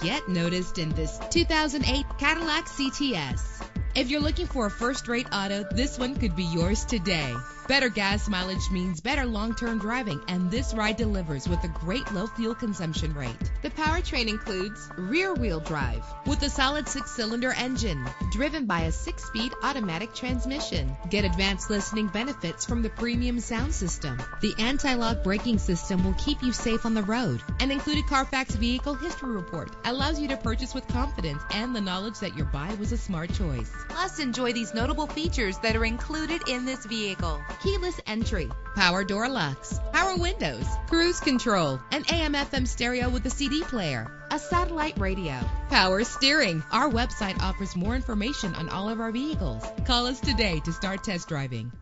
Get noticed in this 2008 Cadillac CTS. If you're looking for a first-rate auto, this one could be yours today. Better gas mileage means better long-term driving, and this ride delivers with a great low fuel consumption rate. The powertrain includes rear-wheel drive with a solid 6-cylinder engine driven by a 6-speed automatic transmission. Get advanced listening benefits from the premium sound system. The anti-lock braking system will keep you safe on the road. An included Carfax Vehicle History Report allows you to purchase with confidence and the knowledge that your buy was a smart choice. Plus, enjoy these notable features that are included in this vehicle: keyless entry, power door locks, power windows, cruise control, an AM/FM stereo with a CD player, a satellite radio, power steering. Our website offers more information on all of our vehicles. Call us today to start test driving.